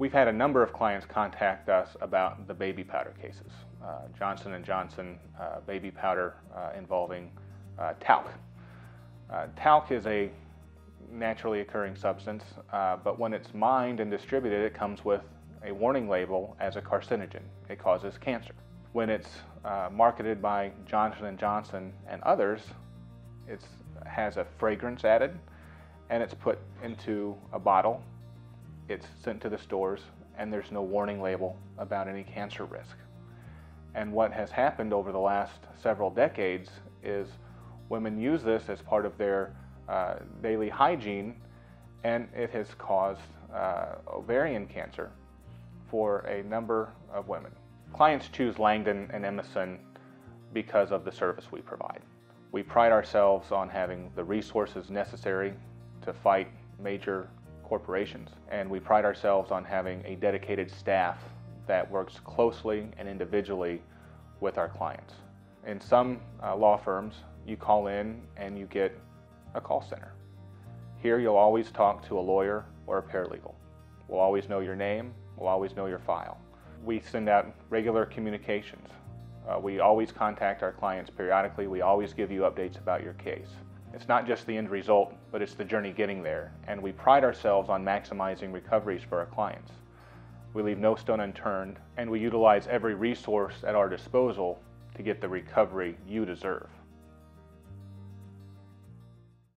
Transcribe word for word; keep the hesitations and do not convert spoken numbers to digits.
We've had a number of clients contact us about the baby powder cases. Uh, Johnson and Johnson uh, baby powder uh, involving uh, talc. Uh, talc is a naturally occurring substance, uh, but when it's mined and distributed, it comes with a warning label as a carcinogen. It causes cancer. When it's uh, marketed by Johnson and Johnson and others, it has a fragrance added, and it's put into a bottle. It's sent to the stores, and there's no warning label about any cancer risk. And what has happened over the last several decades is women use this as part of their uh, daily hygiene, and it has caused uh, ovarian cancer for a number of women. Clients choose Langdon and Emerson because of the service we provide. We pride ourselves on having the resources necessary to fight major corporations, and we pride ourselves on having a dedicated staff that works closely and individually with our clients. In some uh, law firms, you call in and you get a call center. Here you'll always talk to a lawyer or a paralegal. We'll always know your name, we'll always know your file. We send out regular communications. Uh, we always contact our clients periodically. We always give you updates about your case. It's not just the end result, but it's the journey getting there, and we pride ourselves on maximizing recoveries for our clients. We leave no stone unturned, and we utilize every resource at our disposal to get the recovery you deserve.